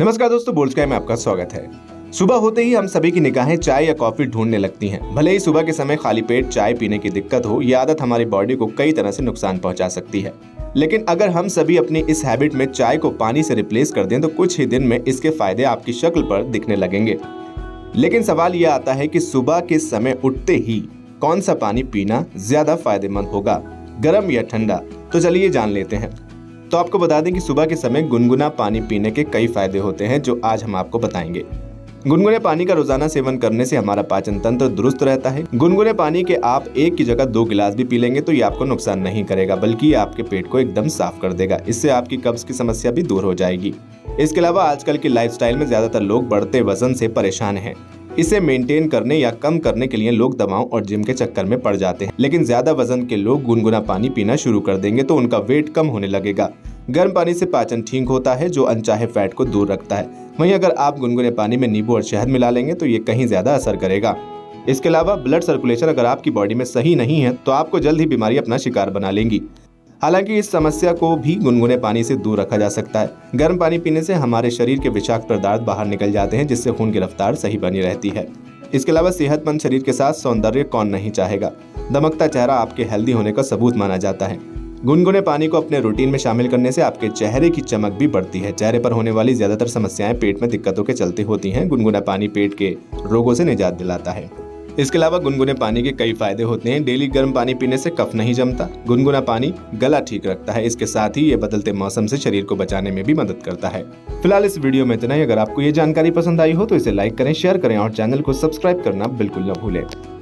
नमस्कार दोस्तों, बोल्डस्काई में आपका स्वागत है। सुबह होते ही हम सभी की निगाहें चाय या कॉफी ढूंढने लगती हैं। भले ही सुबह के समय खाली पेट चाय पीने की दिक्कत हो, यह आदत हमारी बॉडी को कई तरह से नुकसान पहुंचा सकती है। लेकिन अगर हम सभी अपनी इस हैबिट में चाय को पानी से रिप्लेस कर दें तो कुछ ही दिन में इसके फायदे आपकी शक्ल पर दिखने लगेंगे। लेकिन सवाल यह आता है कि सुबह के समय उठते ही कौन सा पानी पीना ज्यादा फायदेमंद होगा, गर्म या ठंडा? तो चलिए जान लेते हैं। तो आपको बता दें कि सुबह के समय गुनगुना पानी पीने के कई फायदे होते हैं, जो आज हम आपको बताएंगे। गुनगुने पानी का रोजाना सेवन करने से हमारा पाचन तंत्र दुरुस्त रहता है। गुनगुने पानी के आप एक की जगह 2 गिलास भी पी लेंगे तो ये आपको नुकसान नहीं करेगा, बल्कि आपके पेट को एकदम साफ कर देगा। इससे आपकी कब्ज की समस्या भी दूर हो जाएगी। इसके अलावा आजकल की लाइफस्टाइल में ज्यादातर लोग बढ़ते वजन से परेशान हैं। इसे मेंटेन करने या कम करने के लिए लोग दवाओं और जिम के चक्कर में पड़ जाते हैं। लेकिन ज्यादा वजन के लोग गुनगुना पानी पीना शुरू कर देंगे तो उनका वेट कम होने लगेगा। गर्म पानी से पाचन ठीक होता है, जो अनचाहे फैट को दूर रखता है। वहीं अगर आप गुनगुने पानी में नींबू और शहद मिला लेंगे तो ये कहीं ज्यादा असर करेगा। इसके अलावा ब्लड सर्कुलेशन अगर आपकी बॉडी में सही नहीं है तो आपको जल्द ही बीमारी अपना शिकार बना लेंगी। हालांकि इस समस्या को भी गुनगुने पानी से दूर रखा जा सकता है। गर्म पानी पीने से हमारे शरीर के विषाक्त पदार्थ बाहर निकल जाते हैं, जिससे खून की रफ्तार सही बनी रहती है। इसके अलावा सेहतमंद शरीर के साथ सौंदर्य कौन नहीं चाहेगा। दमकता चेहरा आपके हेल्दी होने का सबूत माना जाता है। गुनगुने पानी को अपने रूटीन में शामिल करने से आपके चेहरे की चमक भी बढ़ती है। चेहरे पर होने वाली ज्यादातर समस्याएं पेट में दिक्कतों के चलते होती हैं। गुनगुना पानी पेट के रोगों से निजात दिलाता है। इसके अलावा गुनगुने पानी के कई फायदे होते हैं। डेली गर्म पानी पीने से कफ नहीं जमता। गुनगुना पानी गला ठीक रखता है। इसके साथ ही ये बदलते मौसम से शरीर को बचाने में भी मदद करता है। फिलहाल इस वीडियो में इतना ही। अगर आपको ये जानकारी पसंद आई हो तो इसे लाइक करें, शेयर करें और चैनल को सब्सक्राइब करना बिल्कुल न भूलें।